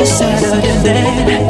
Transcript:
Saturday.